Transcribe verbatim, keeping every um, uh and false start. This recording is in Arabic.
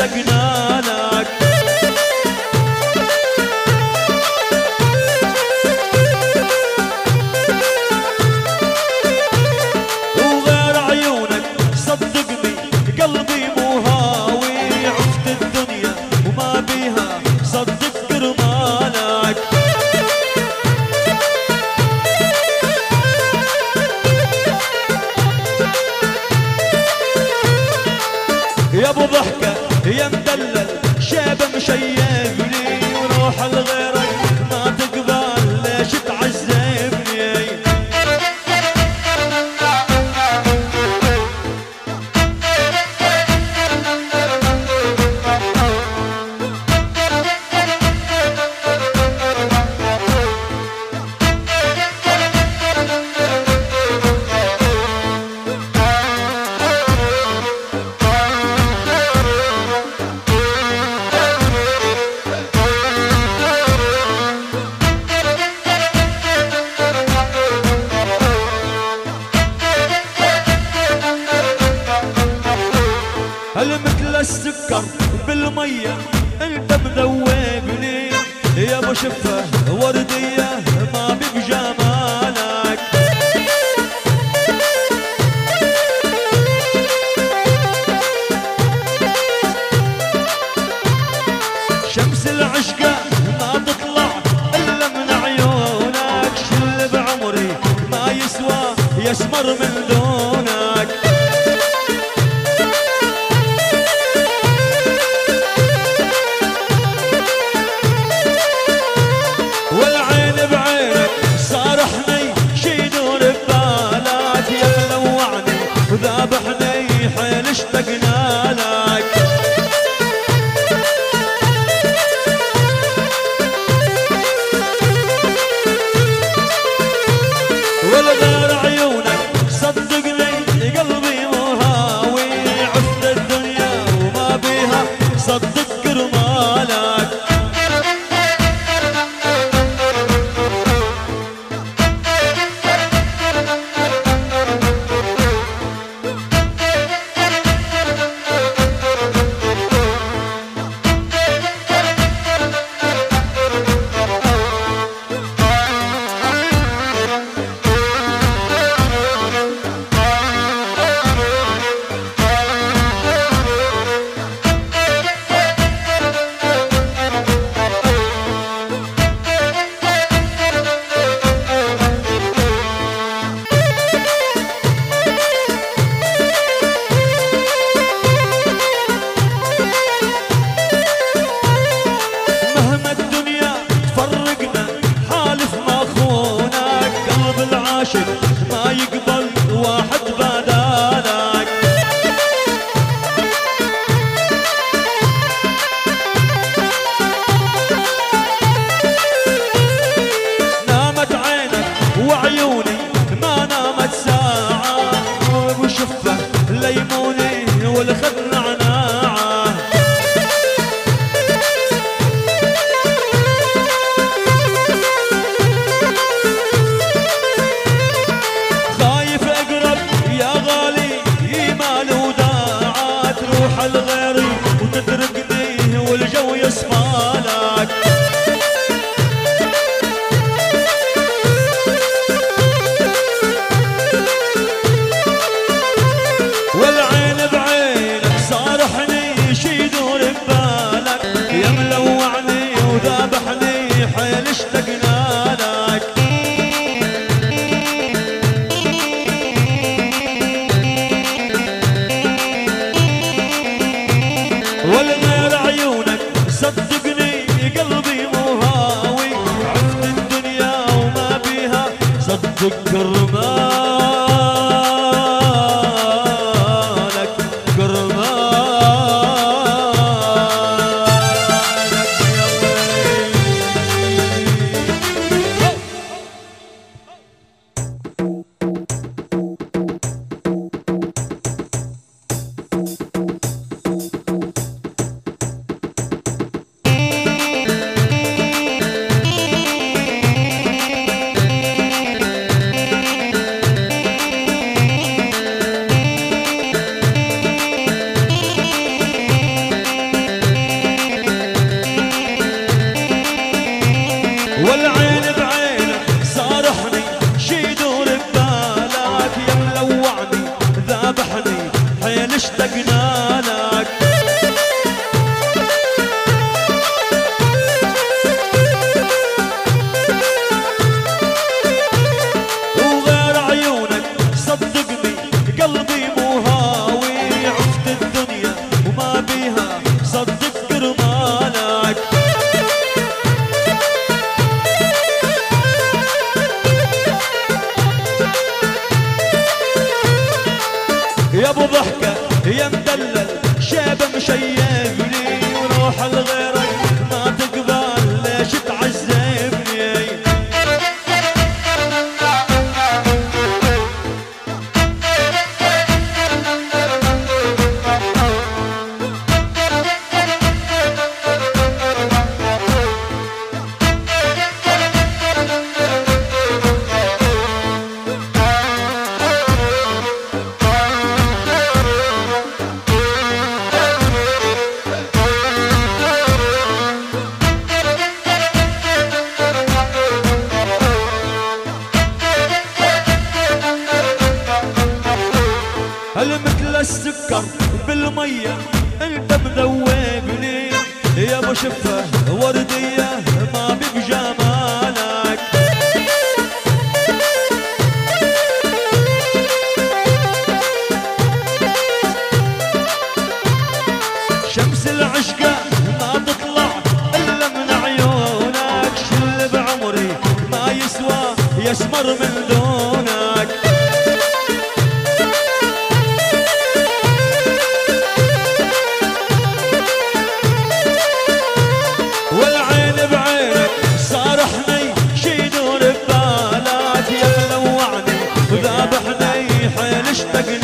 انت جنانك وغير عيونك صدقني قلبي مو هاوي عفت الدنيا وما بيها صدق كرمالك يا ابو ضحكة يا مدلل شابة مشيبني وروح لغيرك ما تقبل ليش تعذبني مثل السكر بالميه انت مذوبني يا ابو شفه ورديه ما بي بجمالك شمس العشقه ما تطلع الا من عيونك شل بعمري ما يسوى يسمر من دونك ما يقبل واحد بدالك نامت عينك وعيوني ما نامت ساعة وشفة ليموني والخد نعناعة انت جنانك وغير عيونك صدقني قلبي مو هاوي عفت الدنيا وما بيها صدق كرمالك يا ابو ضحكة يا مدلل شيبة مشيبني وروح لغيرك ما تقبل ليش تعذبني مثل السكر بالميه انت مذوبني يا ابو شفه ورديه ما بي بجمالك شمس العشقه ما تطلع الا من عيونك شل بعمري ما يسوى يسمر من دونك I'm